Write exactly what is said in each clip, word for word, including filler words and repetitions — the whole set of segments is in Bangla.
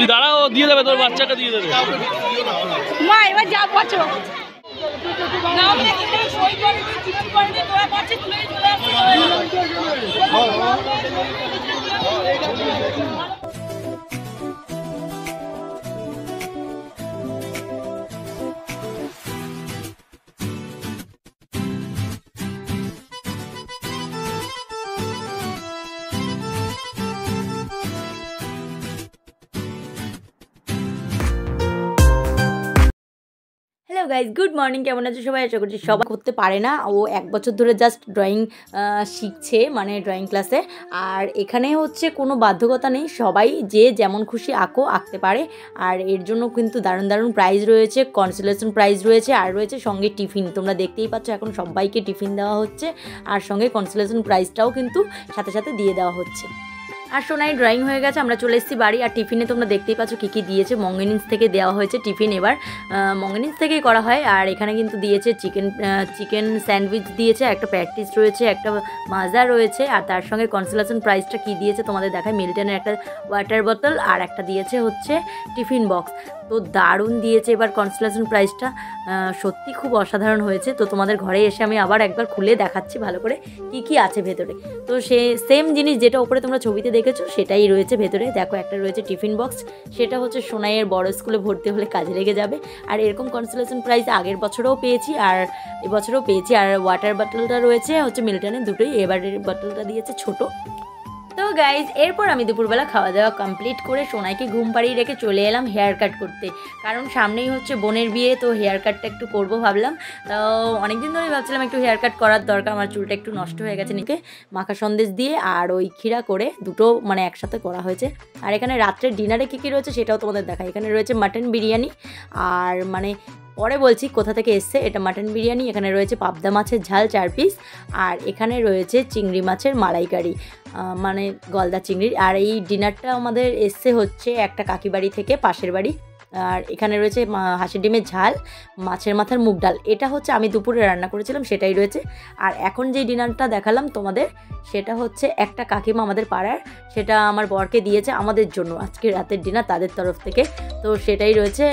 তুই দাঁড়াও, দিয়ে দেবে তোর বাচ্চাটা দিয়ে দেবে। মা এবার যা বলো গাইজ, গুড মর্নিং। কেমন আছে সবাই? আশা করছি সবাই করতে পারে না। ও এক বছর ধরে জাস্ট ড্রয়িং শিখছে, মানে ড্রয়িং ক্লাসে। আর এখানে হচ্ছে কোনো বাধ্যকতা নেই, সবাই যে যেমন খুশি আঁকো আঁকতে পারে। আর এর জন্য কিন্তু দারুণ দারুণ প্রাইজ রয়েছে, কনসোলেশন প্রাইজ রয়েছে, আর রয়েছে সঙ্গে টিফিন। তোমরা দেখতেই পাচ্ছ এখন সবাইকে টিফিন দেওয়া হচ্ছে, আর সঙ্গে কনসোলেশন প্রাইজটাও কিন্তু সাথে সাথে দিয়ে দেওয়া হচ্ছে। আর সোনাই ড্রয়িং হয়ে গেছে, আমরা চলে এসেছি বাড়ি। আর টিফিনে তোমরা দেখতেই পাচ্ছ কী কী দিয়েছে। মঙ্গেনিন্স থেকে দেওয়া হয়েছে টিফিন, এবার মঙ্গেনিন্স থেকেই করা হয়। আর এখানে কিন্তু দিয়েছে চিকেন চিকেন স্যান্ডউইচ দিয়েছে, একটা প্যাটিস রয়েছে, একটা মাজা রয়েছে, আর তার সঙ্গে কনসোলেশন প্রাইজটা কী দিয়েছে তোমাদের দেখায়। মিল্টনের একটা ওয়াটার বোতল, আর একটা দিয়েছে হচ্ছে টিফিন বক্স। তো দারুণ দিয়েছে এবার কনসোলেশন প্রাইজটা, সত্যি খুব অসাধারণ হয়েছে। তো তোমাদের ঘরে এসে আমি আবার একবার খুলে দেখাচ্ছি ভালো করে কি কি আছে ভেতরে। তো সে সেম জিনিস যেটা ওপরে তোমরা ছবিতে দেখেছো সেটাই রয়েছে ভেতরে। দেখো একটা রয়েছে টিফিন বক্স, সেটা হচ্ছে সোনাইয়ের বড় স্কুলে ভর্তি হলে কাজে লেগে যাবে। আর এরকম কনসোলেশন প্রাইজ আগের বছরেও পেয়েছি আর এবছরও পেয়েছি। আর ওয়াটার বটলটা রয়েছে হচ্ছে মিল্টনের, দুটোই। এবারের বটলটা দিয়েছে ছোটো। তো গাইজ, এরপর আমি দুপুরবেলা খাওয়া দাওয়া কমপ্লিট করে সোনাইকে ঘুম পাড়িয়ে রেখে চলে এলাম হেয়ার কাট করতে, কারণ সামনেই হচ্ছে বোনের বিয়ে। তো হেয়ার কাটটা একটু করবো ভাবলাম। তো অনেকদিন ধরে ভাবছিলাম একটু হেয়ার কাট করার দরকার, আমার চুলটা একটু নষ্ট হয়ে গেছে নিকে মাখা সন্দেশ দিয়ে আর ওই ক্ষীরা করে, দুটো মানে একসাথে করা হয়েছে। আর এখানে রাত্রের ডিনারে কী কী রয়েছে সেটাও তোমাদের দেখায়। এখানে রয়েছে মাটন বিরিয়ানি, আর মানে পরে বলছি কোথা থেকে এসছে এটা, মাটন বিরিয়ানি। এখানে রয়েছে পাবদা মাছের ঝাল চার পিস, আর এখানে রয়েছে চিংড়ি মাছের মালাইকারি, মানে গলদা চিংড়ির। আর এই ডিনারটা আমাদের এসছে হচ্ছে একটা কাকিবাড়ি থেকে, পাশের বাড়ি। আর এখানে রয়েছে হাঁসের ডিমের ঝাল, মাছের মাথার মুগ ডাল, এটা হচ্ছে আমি দুপুরে রান্না করেছিলাম সেটাই রয়েছে। আর এখন যে ডিনারটা দেখালাম তোমাদের সেটা হচ্ছে একটা কাকিমা আমাদের পাড়ার, সেটা আমার বরকে দিয়েছে আমাদের জন্য আজকে রাতের ডিনার তাদের তরফ থেকে। তো সেটাই রয়েছে,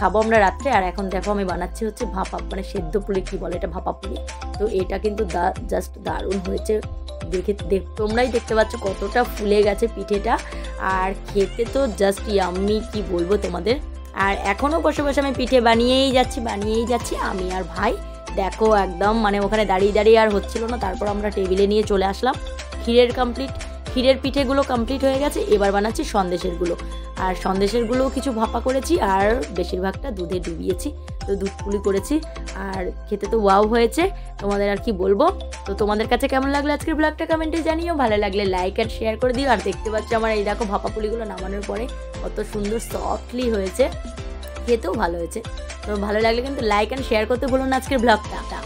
খাবো আমরা রাত্রে। আর এখন দেখো আমি বানাচ্ছি হচ্ছে ভাপা, মানে সেদ্ধ পুলি কী বলে এটা, ভাপা পুলি। তো এটা কিন্তু দা জাস্ট দারুণ হয়েছে, দেখে দেখ তোমরাই দেখতে পাচ্ছ কতটা ফুলে গেছে পিঠেটা, আর খেতে তো জাস্ট ইয়াম্মি, কি বলবো তোমাদের। আর এখনও বসে বসে আমি পিঠে বানিয়েই যাচ্ছি বানিয়েই যাচ্ছি আমি আর ভাই। দেখো একদম মানে ওখানে দাঁড়িয়ে দাঁড়িয়ে আর হচ্ছিলো না, তারপর আমরা টেবিলে নিয়ে চলে আসলাম। ক্ষীরের কমপ্লিট, ক্ষীরের পিঠেগুলো কমপ্লিট হয়ে গেছে, এবার বানাচ্ছি সন্দেশেরগুলো। আর সন্দেশেরগুলোও কিছু ভাপা করেছি, আর বেশিরভাগটা দুধে ডুবিয়েছি, তো দুধ পুলি করেছি। আর খেতে তো ওয়াও হয়েছে, তোমাদের আর কি বলবো। তো তোমাদের কাছে কেমন লাগলো আজকের ব্লগটা কমেন্টে জানিও, ভালো লাগলে লাইক আর শেয়ার করে দিও। আর দেখতে পাচ্ছ আমার এই দেখো ভাপা পুলিগুলো নামানোর পরে কত সুন্দর সফটলি হয়েছে, খেতেও ভালো হয়েছে। তো ভালো লাগলে কিন্তু লাইক অ্যান্ড শেয়ার করতে বলুন আজকের ব্লগটা।